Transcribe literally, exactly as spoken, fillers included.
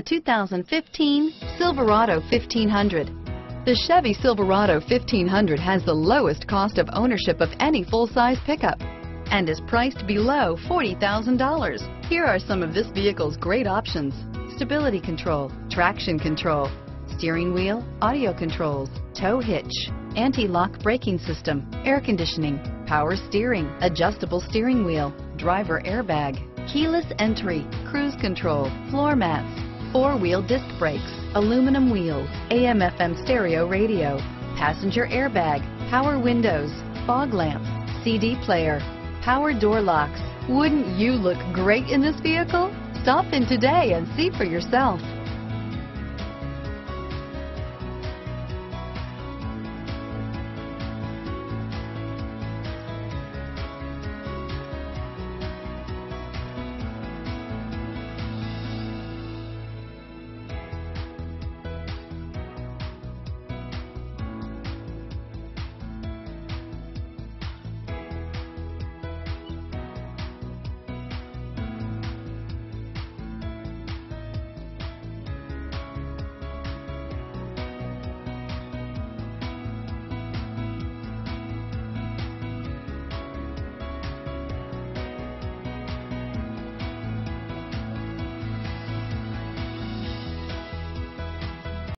The two thousand fifteen Silverado fifteen hundred. The Chevy Silverado fifteen hundred has the lowest cost of ownership of any full-size pickup and is priced below forty thousand dollars. Here are some of this vehicle's great options: stability control, traction control, steering wheel audio controls, tow hitch, anti-lock braking system, air conditioning, power steering, adjustable steering wheel, driver airbag, keyless entry, cruise control, floor mats, four-wheel disc brakes, aluminum wheels, A M F M stereo radio, passenger airbag, power windows, fog lamps, C D player, power door locks. Wouldn't you look great in this vehicle? Stop in today and see for yourself.